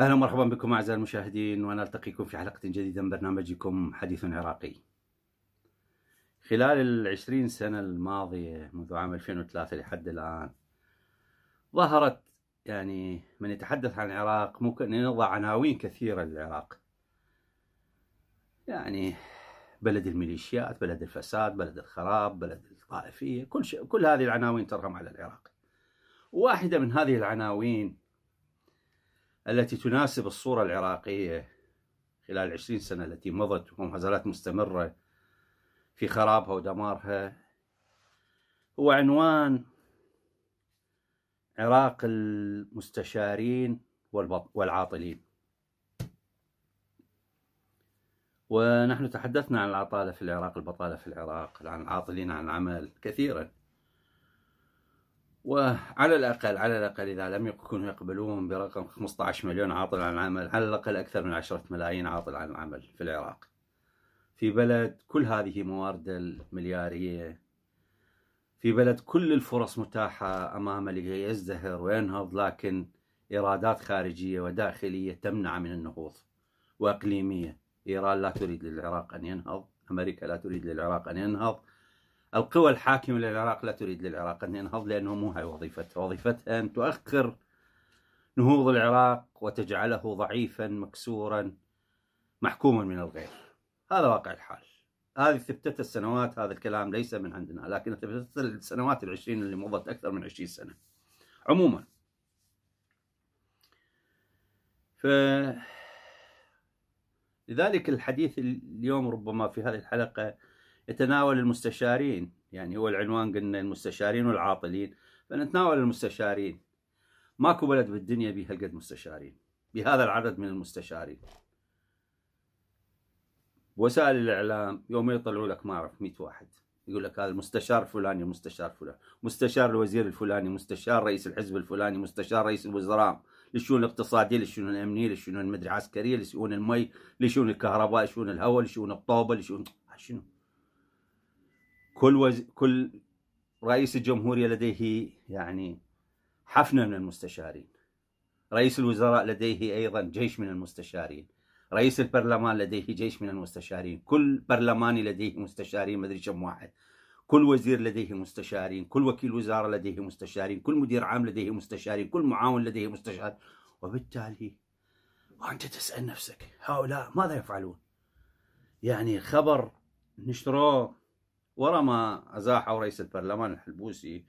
اهلا ومرحبا بكم اعزائي المشاهدين، ونلتقيكم في حلقه جديده من برنامجكم حديث عراقي. خلال العشرين سنه الماضيه منذ عام 2003 لحد الان ظهرت من يتحدث عن العراق ممكن ان يضع عناوين كثيره للعراق، بلد الميليشيات، بلد الفساد، بلد الخراب، بلد الطائفيه، كل شيء، كل هذه العناوين ترغم على العراق. واحده من هذه العناوين التي تناسب الصورة العراقية خلال 20 سنة التي مضت وما زالت مستمرة في خرابها ودمارها هو عنوان عراق المستشارين والعاطلين. ونحن تحدثنا عن العطالة في العراق، البطالة في العراق، عن العاطلين عن العمل كثيرا، وعلى الأقل إذا لم يكونوا يقبلون برقم 15 مليون عاطل عن العمل، على الأقل أكثر من 10 ملايين عاطل عن العمل في العراق، في بلد كل هذه موارده المليارية، في بلد كل الفرص متاحة أمامه لكي يزدهر وينهض، لكن إيرادات خارجية وداخلية تمنع من النهوض، وإقليمية. إيران لا تريد للعراق أن ينهض، أمريكا لا تريد للعراق أن ينهض، القوى الحاكمة للعراق لا تريد للعراق أن ينهض، لأنه مو هاي وظيفتها. وظيفتها أن تؤخر نهوض العراق وتجعله ضعيفا مكسورا محكوما من الغير. هذا واقع الحال، هذه ثبتت السنوات، هذا الكلام ليس من عندنا، لكن ثبتت السنوات العشرين اللي مضت، أكثر من 20 سنة. عموما لذلك الحديث اليوم ربما في هذه الحلقة يتناول المستشارين، هو العنوان قلنا المستشارين والعاطلين، فنتناول المستشارين. ماكو بلد بالدنيا بها هالقد مستشارين، بهذا العدد من المستشارين. وسائل الاعلام يوم يطلعوا لك ما اعرف 100 واحد يقول لك هذا المستشار فلاني، مستشار فلان، مستشار الوزير الفلاني، مستشار رئيس الحزب الفلاني، مستشار رئيس الوزراء، للشؤون الاقتصاديه، للشؤون الامنيه، للشؤون المدري عسكريه، لشؤون المي، لشؤون الكهرباء، لشؤون الهواء، لشؤون الطوبه، لشؤون كل رئيس الجمهورية لديه حفنة من المستشارين، رئيس الوزراء لديه أيضا جيش من المستشارين، رئيس البرلمان لديه جيش من المستشارين، كل برلماني لديه مستشارين مدري كم واحد، كل وزير لديه مستشارين، كل وكيل وزارة لديه مستشارين، كل مدير عام لديه مستشارين، كل معاون لديه مستشار. وبالتالي وأنت تسأل نفسك هؤلاء ماذا يفعلون؟ خبر نشروه ورا ما أزاحوا رئيس البرلمان الحلبوسي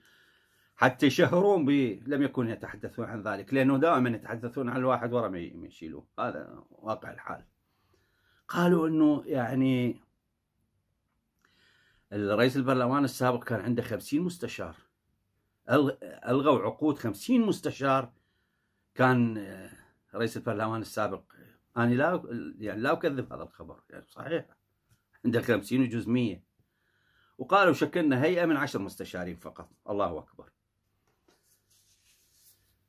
حتى يشهرون به، لم يكن يتحدثون عن ذلك، لأنه دائما يتحدثون عن الواحد ورا ما يشيلوه. هذا واقع الحال. قالوا أنه الرئيس البرلمان السابق كان عنده 50 مستشار، ألغوا عقود 50 مستشار. كان رئيس البرلمان السابق، أنا لا أكذب هذا الخبر، صحيح عنده 50 وجزء 100، وقالوا شكلنا هيئة من 10 مستشارين فقط. الله أكبر.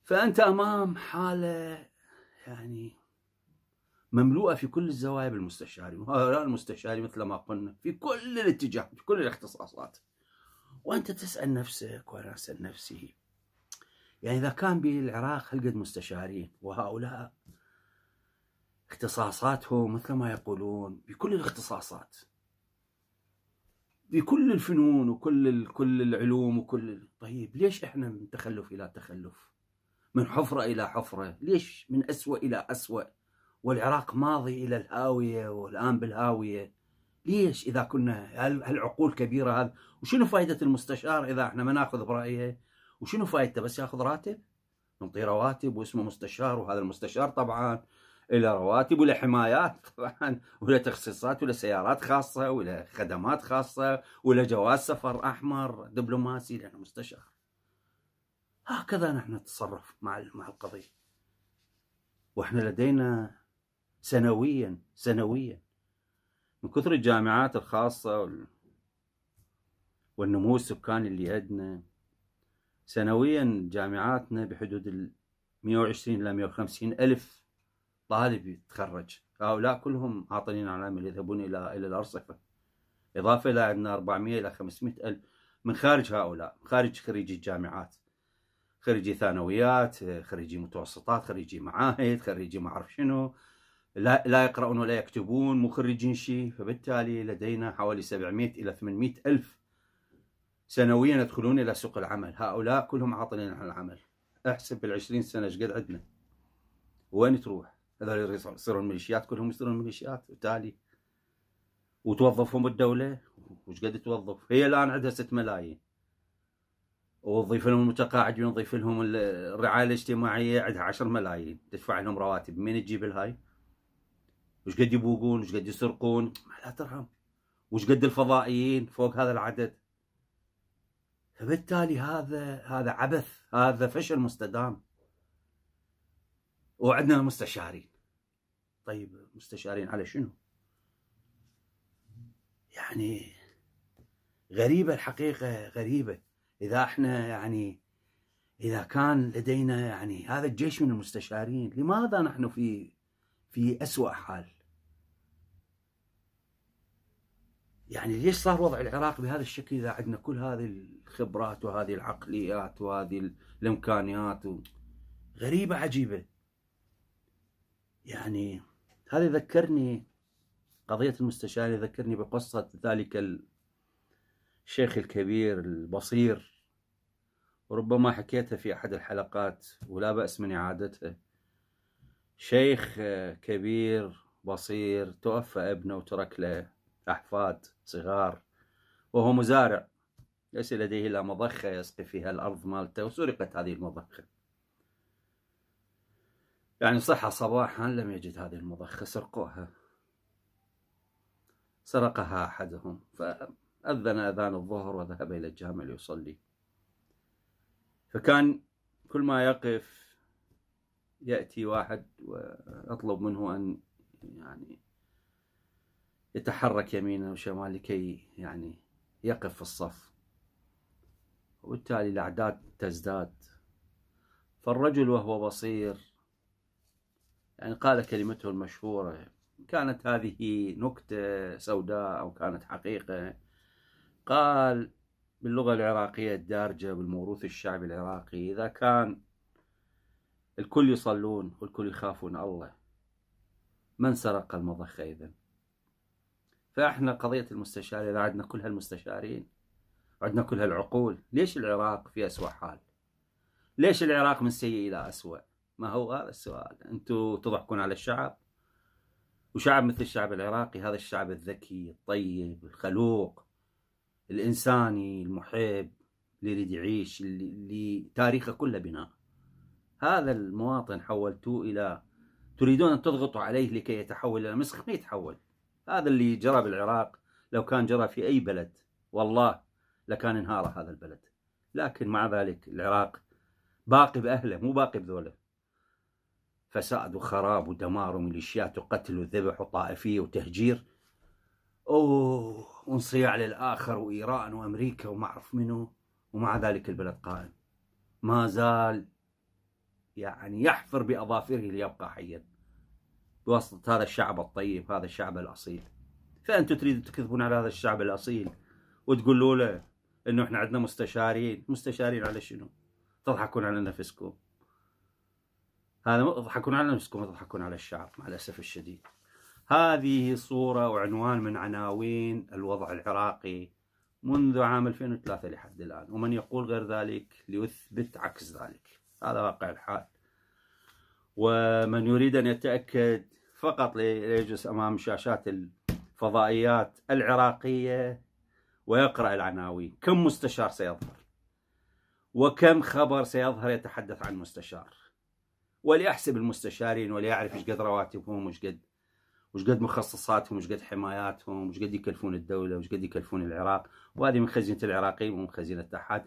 فأنت أمام حالة مملوءة في كل الزوايا بالمستشارين، وهؤلاء المستشارين مثل ما قلنا في كل الاتجاه، في كل الاختصاصات. وأنت تسأل نفسك وأنا أسأل نفسي، إذا كان بالعراق هلقد مستشارين وهؤلاء اختصاصاتهم مثل ما يقولون بكل الاختصاصات، بكل الفنون وكل العلوم وكل، طيب ليش احنا من تخلف الى تخلف، من حفره الى حفره، ليش من اسوء الى اسوء، والعراق ماضي الى الهاويه والان بالهاويه؟ ليش اذا كنا هالعقول كبيره هذا؟ وشنو فائده المستشار اذا احنا ما ناخذ برايه؟ وشنو فائدته؟ بس ياخذ راتب، نعطيه رواتب واسمه مستشار، وهذا المستشار طبعا إلى رواتب ولا حمايات طبعا، ولا تخصيصات، ولا سيارات خاصة، ولا خدمات خاصة، ولا جواز سفر أحمر دبلوماسي لأنه مستشار. هكذا نحن نتصرف مع القضية. وإحنا لدينا سنويا من كثر الجامعات الخاصة والنمو السكاني اللي عندنا، سنويا جامعاتنا بحدود ال 120 إلى 150 ألف طالب يتخرج. هؤلاء كلهم عاطلين عن العمل، يذهبون الى الارصفه. اضافه الى عندنا 400 الى 500 الف من خارج هؤلاء، خارج خريجي الجامعات، خريجي ثانويات، خريجي متوسطات، خريجي معاهد، خريجي ما اعرف شنو، لا يقرؤون ولا يكتبون، مو خريجين شيء. فبالتالي لدينا حوالي 700 الى 800 الف سنويا يدخلون الى سوق العمل. هؤلاء كلهم عاطلين عن العمل. احسب بال20 سنه ايش قد عندنا، وين تروح؟ هذول يصيرون ميليشيات، كلهم يصيرون ميليشيات. وبالتالي وتوظفهم الدوله، وش قد توظف؟ هي الان عندها 6 ملايين، وتضيف لهم المتقاعدين، ونضيف لهم الرعايه الاجتماعيه، عندها 10 ملايين تدفع لهم رواتب. من تجيب الهاي؟ وش قد يبوقون؟ وش قد يسرقون؟ ما لا ترحم. وش قد الفضائيين فوق هذا العدد؟ فبالتالي هذا عبث، هذا فشل مستدام. وعندنا مستشارين. طيب مستشارين على شنو؟ يعني غريبة الحقيقة، غريبة. إذا احنا يعني إذا كان لدينا يعني هذا الجيش من المستشارين، لماذا نحن في أسوأ حال؟ يعني ليش صار وضع العراق بهذا الشكل إذا عندنا كل هذه الخبرات وهذه العقليات وهذه الإمكانيات؟ غريبة عجيبة. يعني هذا يذكرني قضية المستشار، يذكرني بقصة ذلك الشيخ الكبير البصير، وربما حكيتها في أحد الحلقات ولا بأس من إعادتها. شيخ كبير بصير توفى ابنه وترك له أحفاد صغار، وهو مزارع ليس لديه إلا مضخة يسقي فيها الأرض مالته، وسرقت هذه المضخة. يعني صحى صباحا لم يجد هذه المضخة، سرقوها، سرقها أحدهم، فأذن أذان الظهر وذهب إلى الجامع ليصلي. فكان كل ما يقف يأتي واحد وأطلب منه أن يعني يتحرك يمينا وشمال لكي يعني يقف في الصف، وبالتالي الأعداد تزداد. فالرجل وهو بصير يعني قال كلمته المشهورة، كانت هذه نكتة سوداء أو كانت حقيقة، قال باللغة العراقية الدارجة بالموروث الشعبي العراقي: إذا كان الكل يصلون والكل يخافون الله، من سرق المضخة إذن؟ فإحنا قضية المستشار، إذا عندنا كل هالمستشارين وعندنا كل هالعقول، ليش العراق في أسوأ حال؟ ليش العراق من سيء إلى أسوأ؟ ما هو هذا السؤال. أنتوا تضحكون على الشعب، وشعب مثل الشعب العراقي، هذا الشعب الذكي الطيب الخلوق الإنساني المحب، اللي يريد يعيش، اللي تاريخه كله بناء. هذا المواطن حولتوه إلى تريدون أن تضغطوا عليه لكي يتحول إلى مسخ، ما يتحول. هذا اللي جرى بالعراق، لو كان جرى في أي بلد والله لكان انهار هذا البلد، لكن مع ذلك العراق باقي بأهله، مو باقي بذوله. فساد وخراب ودمار وميليشيات وقتل وذبح وطائفية وتهجير وانصياع للآخر، وإيران وأمريكا وما أعرف منه، ومع ذلك البلد قائم، ما زال يعني يحفر بأظافره ليبقى حيا بواسطة هذا الشعب الطيب، هذا الشعب الأصيل. فأنتم تريدوا تكذبون على هذا الشعب الأصيل وتقولوا له إنه إحنا عندنا مستشارين. مستشارين على شنو؟ تضحكون على نفسكم. هذا تضحكون على نفسكم، تضحكون على الشعب مع الأسف الشديد. هذه صورة وعنوان من عناوين الوضع العراقي منذ عام 2003 لحد الآن، ومن يقول غير ذلك ليثبت عكس ذلك. هذا واقع الحال، ومن يريد أن يتأكد فقط ليجلس أمام شاشات الفضائيات العراقية ويقرأ العناوين. كم مستشار سيظهر؟ وكم خبر سيظهر يتحدث عن مستشار؟ وليحسب المستشارين وليعرف ايش قد رواتبهم، وش قد مخصصاتهم، وش قد حماياتهم، وش قد يكلفون الدولة، وش قد يكلفون العراق. وهذه من خزينة العراقيين ومن خزينة الاتحاد.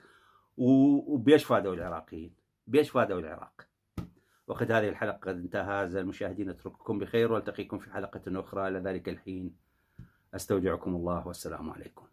وبيش فادوا العراقيين؟ بيش فادوا العراق؟ وقد هذه الحلقة قد انتهى. أعزائي المشاهدين، أترككم بخير وألتقيكم في حلقة أخرى. إلى ذلك الحين أستودعكم الله، والسلام عليكم.